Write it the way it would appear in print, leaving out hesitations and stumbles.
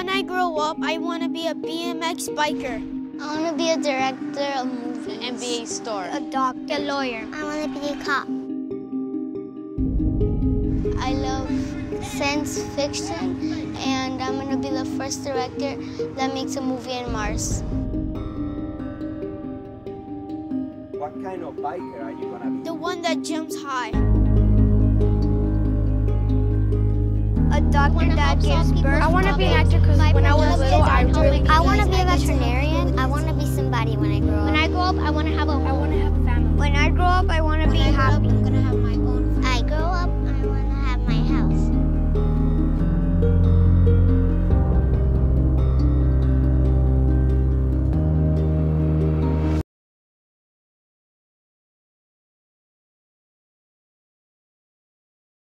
When I grow up, I want to be a BMX biker. I want to be a director of movies. An NBA star. A doctor. A lawyer. I want to be a cop. I love science fiction, and I'm going to be the first director that makes a movie in Mars. What kind of biker are you going to be? The one that jumps high. A doctor that gives birth. I want to be an actor because when I was little, I want to be a veterinarian. I want to be somebody when I grow up. When I grow up, I want to have a family. When I grow up, I want to be happy.